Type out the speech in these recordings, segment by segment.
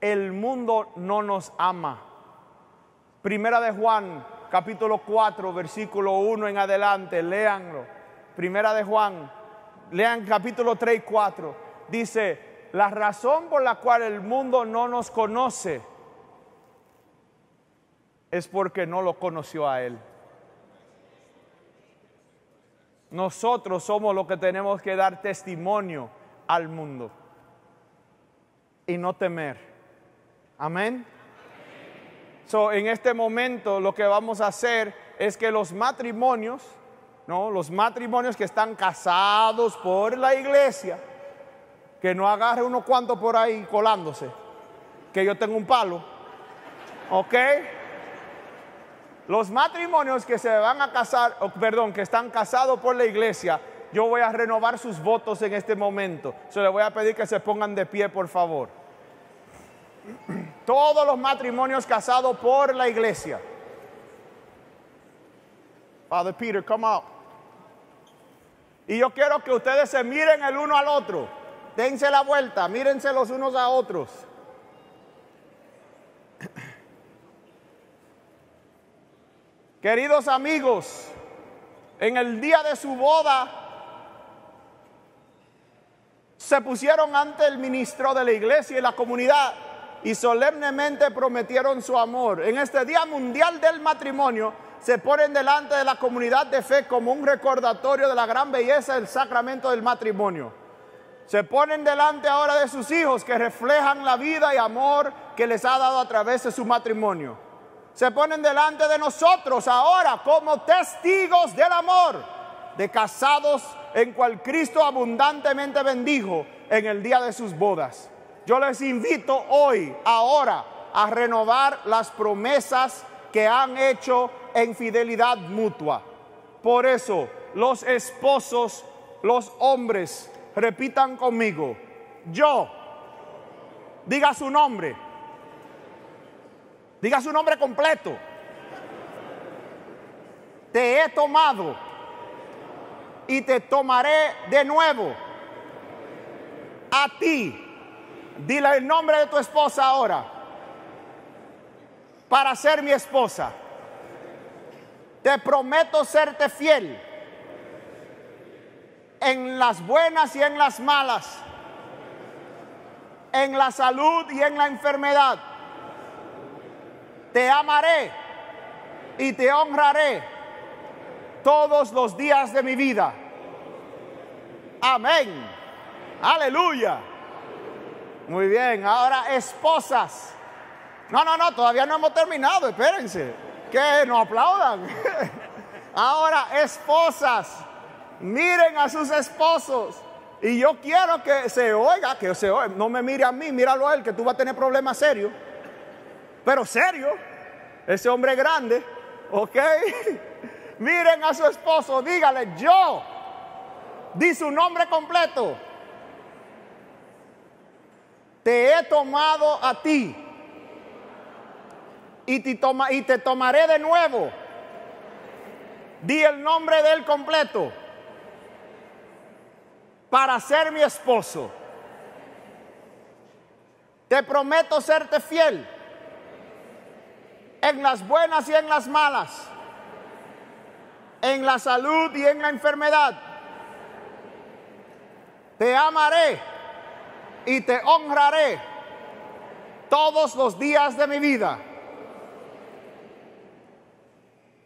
el mundo no nos ama. Primera de Juan, capítulo 4, versículo 1 en adelante, léanlo. Primera de Juan, lean capítulo 3 y 4. Dice, la razón por la cual el mundo no nos conoce es porque no lo conoció a Él. Nosotros somos los que tenemos que dar testimonio al mundo y no temer. Amén. So, en este momento lo que vamos a hacer es que los matrimonios, ¿no? Los matrimonios que están casados por la iglesia, que no agarre unos cuantos por ahí colándose, que yo tengo un palo, ¿ok? Los matrimonios que se van a casar, que están casados por la iglesia, yo voy a renovar sus votos en este momento. So, les voy a pedir que se pongan de pie, por favor. Todos los matrimonios casados por la iglesia. Father Peter, come out. Y yo quiero que ustedes se miren el uno al otro. Dense la vuelta, mírense los unos a otros. Queridos amigos, en el día de su boda se pusieron ante el ministro de la iglesia y la comunidad y solemnemente prometieron su amor. En este Día Mundial del Matrimonio se ponen delante de la comunidad de fe como un recordatorio de la gran belleza del sacramento del matrimonio. Se ponen delante ahora de sus hijos que reflejan la vida y amor que les ha dado a través de su matrimonio. Se ponen delante de nosotros ahora como testigos del amor de casados en cual Cristo abundantemente bendijo en el día de sus bodas. Yo les invito hoy, ahora, a renovar las promesas que han hecho en fidelidad mutua. Por eso, los esposos, los hombres, repitan conmigo, yo, diga su nombre completo, te he tomado y te tomaré de nuevo, a ti, dile el nombre de tu esposa ahora, para ser mi esposa, te prometo serte fiel, en las buenas y en las malas, en la salud y en la enfermedad. Te amaré y te honraré todos los días de mi vida. Amén. Aleluya. Muy bien, ahora esposas. No, todavía no hemos terminado, espérense. Que no aplaudan. Ahora esposas. Miren a sus esposos. Y yo quiero que se oiga, no me mire a mí, míralo a él, que tú vas a tener problemas serios. Pero serio, ese hombre grande, ¿ok? Miren a su esposo, dígale, yo, di su nombre completo. Te he tomado a ti y te tomaré de nuevo. Di el nombre de él completo. Para ser mi esposo. Te prometo serte fiel. En las buenas y en las malas. En la salud y en la enfermedad. Te amaré. Y te honraré. Todos los días de mi vida.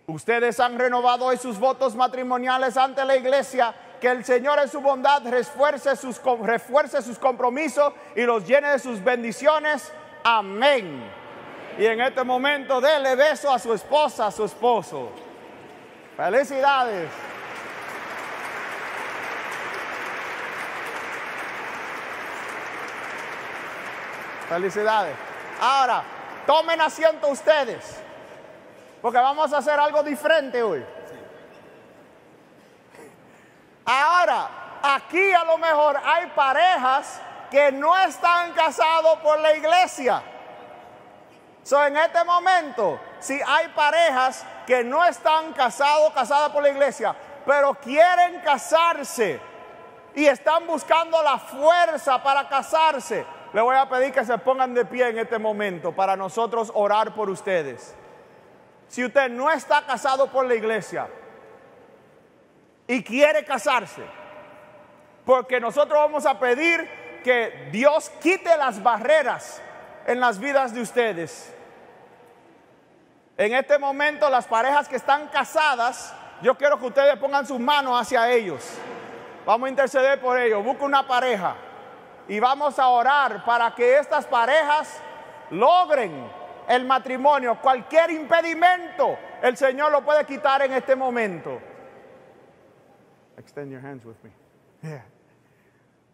Ustedes han renovado hoy sus votos matrimoniales ante la iglesia. Que el Señor en su bondad refuerce sus compromisos y los llene de sus bendiciones. Amén. Y en este momento déle beso a su esposa, a su esposo. Felicidades. Felicidades. Ahora, tomen asiento ustedes. Porque vamos a hacer algo diferente hoy. Ahora, aquí a lo mejor hay parejas que no están casados por la iglesia. So, en este momento, si hay parejas que no están casadas por la iglesia, pero quieren casarse y están buscando la fuerza para casarse, Le voy a pedir que se pongan de pie en este momento para nosotros orar por ustedes. Si usted no está casado por la iglesia y quiere casarse, porque nosotros vamos a pedir que Dios quite las barreras en las vidas de ustedes. En este momento, las parejas que están casadas, yo quiero que ustedes pongan sus manos hacia ellos. Vamos a interceder por ellos. Busca una pareja y vamos a orar para que estas parejas logren el matrimonio. Cualquier impedimento, el Señor lo puede quitar en este momento. Extend your hands with me. Yeah.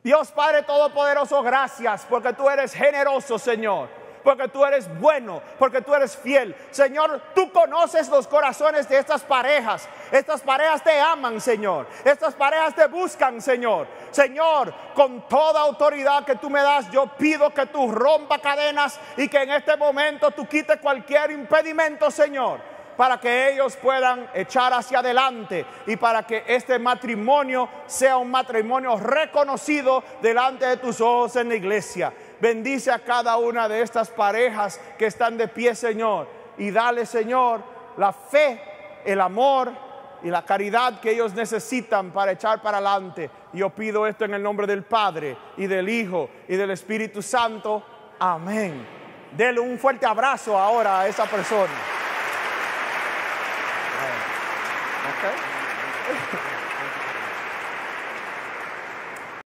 Dios Padre Todopoderoso, gracias porque tú eres generoso, Señor. Porque tú eres bueno, porque tú eres fiel. Señor, tú conoces los corazones de estas parejas. Estas parejas te aman, Señor. Estas parejas te buscan, Señor. Señor, con toda autoridad que tú me das, yo pido que tú rompas cadenas y que en este momento tú quites cualquier impedimento, Señor, para que ellos puedan echar hacia adelante y para que este matrimonio sea un matrimonio reconocido delante de tus ojos en la iglesia. Bendice a cada una de estas parejas que están de pie, Señor. Y dale, Señor, la fe, el amor y la caridad que ellos necesitan para echar para adelante. Yo pido esto en el nombre del Padre y del Hijo y del Espíritu Santo. Amén. Dele un fuerte abrazo ahora a esa persona. Okay.